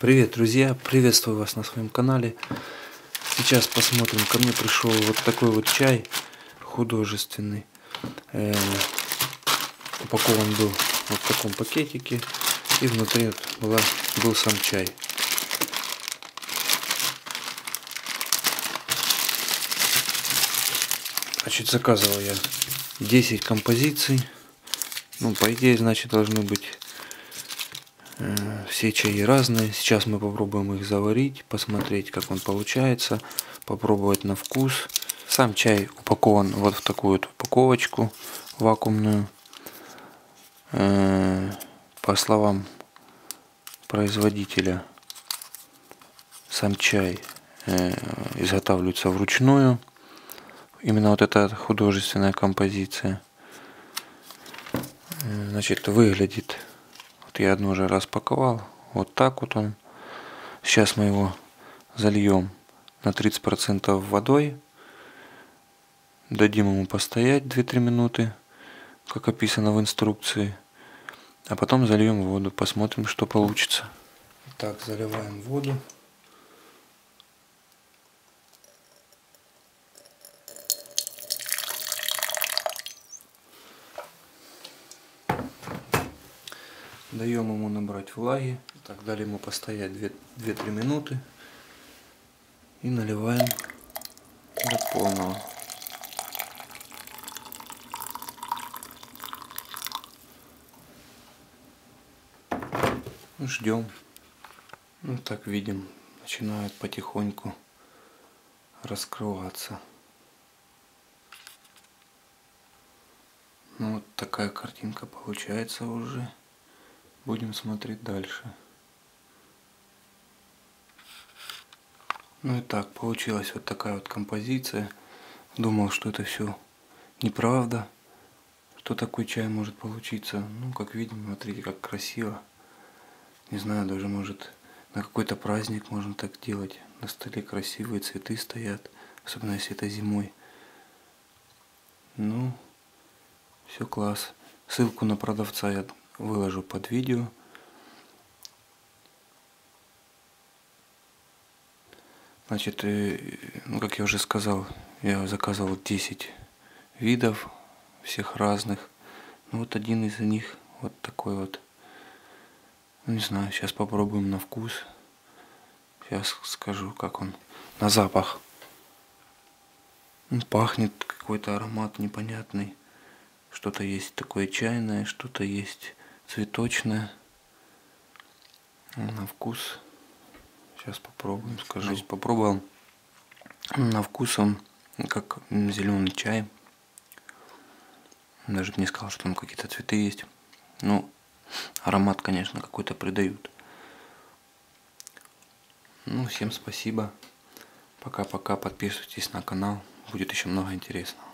Привет, друзья! Приветствую вас на своем канале. Сейчас посмотрим. Ко мне пришел вот такой вот чай художественный. Упакован был вот в таком пакетике. И внутри вот был сам чай. Значит, заказывал я 10 композиций. Ну, по идее, значит, должны быть все чаи разные. Сейчас мы попробуем их заварить, посмотреть, как он получается, попробовать на вкус. Сам чай упакован вот в такую вот упаковочку вакуумную. По словам производителя, сам чай изготавливается вручную. Именно вот эта художественная композиция. Значит, выглядит... Я одну уже распаковал. Вот так вот он. Сейчас мы его зальем на 30% водой. Дадим ему постоять 2-3 минуты, как описано в инструкции. А потом зальем воду. Посмотрим, что получится. Так, заливаем воду. Даем ему набрать влаги, так дали ему постоять 2-3 минуты и наливаем до полного. Ждем. Ну, так видим, начинает потихоньку раскрываться. Ну, вот такая картинка получается уже. Будем смотреть дальше. Ну и так, получилась вот такая вот композиция. Думал, что это все неправда, что такой чай может получиться. Ну, как видим, смотрите, как красиво. Не знаю, даже может на какой-то праздник можно так делать. На столе красивые цветы стоят, особенно если это зимой. Ну, все класс. Ссылку на продавца я выложу под видео. Значит, ну, как я уже сказал, я заказывал 10 видов, всех разных. Ну, вот один из них вот такой вот. Ну, не знаю, сейчас попробуем на вкус. Сейчас скажу, как он на запах. Ну, пахнет какой-то аромат непонятный. Что-то есть такое чайное, что-то есть цветочная. На вкус сейчас попробуем, скажу. Значит, попробовал. На вкус он как зеленый чай. Даже не сказал, что там какие-то цветы есть. Ну, аромат, конечно, какой-то придают. Ну, всем спасибо. Пока-пока. Подписывайтесь на канал. Будет еще много интересного.